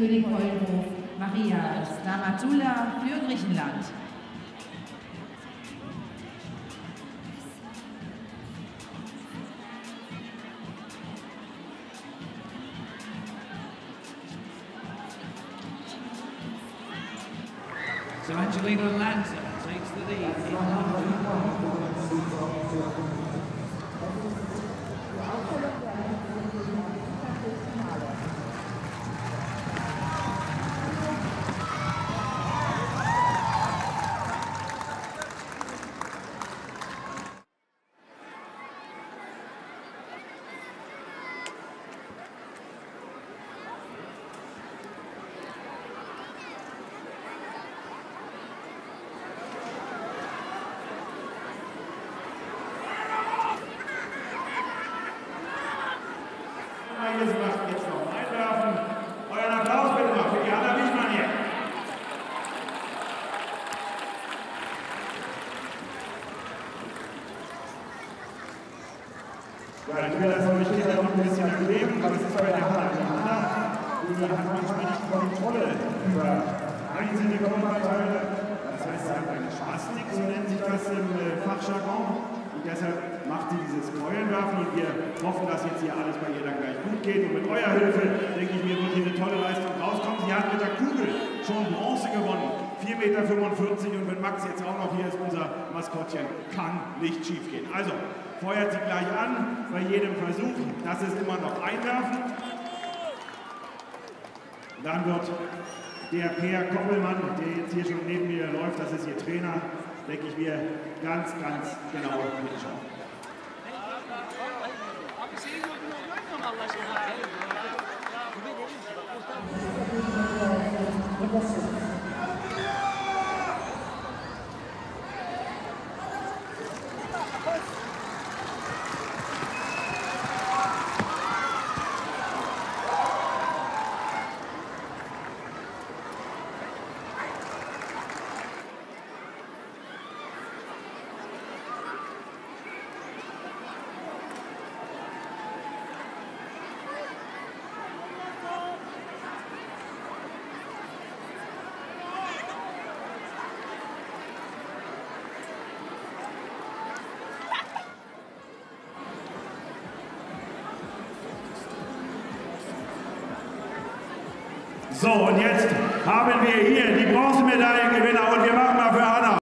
König Holdhof, Maria Stamatula für Griechenland. So Angelina Lanza takes the lead in London. Das macht jetzt noch einwerfen. Euren Applaus bitte mal für die Hanna Wiesemann hier. Ja, ich will das noch nicht hier noch ein bisschen erleben, aber es ist bei der Hanna. Die Hanna hat manchmal nicht Kontrolle über einzelne Körperteile. Das heißt, sie hat eine Spastik, so nennt sich das im Fachjargon. Und deshalb macht sie dieses Keulenwerfen und wir hoffen, dass jetzt hier alles bei ihr dann gleich gut geht. Und mit eurer Hilfe, denke ich mir, wird hier eine tolle Leistung rauskommen. Sie hat mit der Kugel schon Bronze gewonnen, 4,45 Meter. Und wenn Max jetzt auch noch hier ist, unser Maskottchen, kann nicht schief gehen. Also, feuert sie gleich an bei jedem Versuch. Das ist immer noch Einwerfen. Dann wird der Peer Koppelmann, der jetzt hier schon neben mir läuft, das ist ihr Trainer, denke ich mir, ganz, ganz genau hinschauen. So, und jetzt haben wir hier die Bronzemedaillengewinner und wir machen mal für Hanna.